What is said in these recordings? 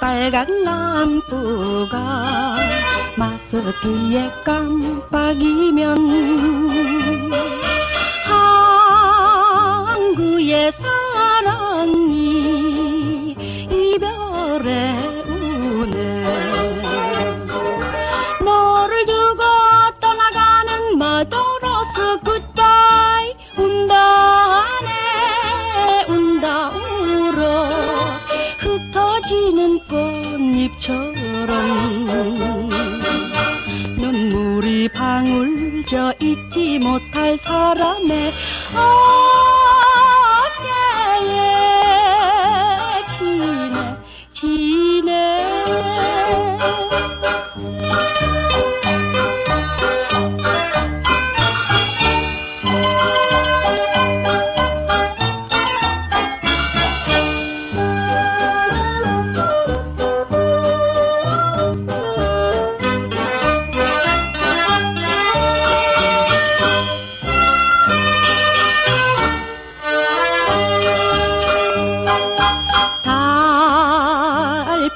빨간 lampu가 마스키에 깜빡이면 항구의 사랑이 이별에 우네. 너를 두고 떠나가는 마도로스 굿바이 운다 안에 운다 울어 흩어지는 꽃 처럼 눈물이 방울져 잊지 못할 사람의 어깨에 지내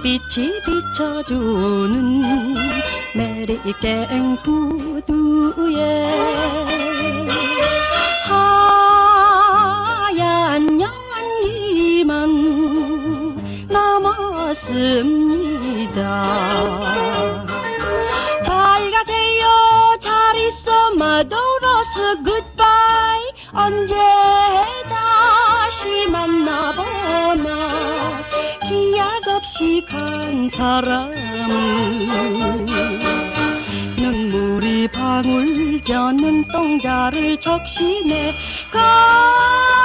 빛이 비춰주는 메리깽 부두에 하얀 연기만 남았습니다. 잘 가세요, 잘 있어 마도로스 굿바이. 언제 다시 만나보나 기약 없이 간 사람 눈물이 방울져 눈동자를 적시네 가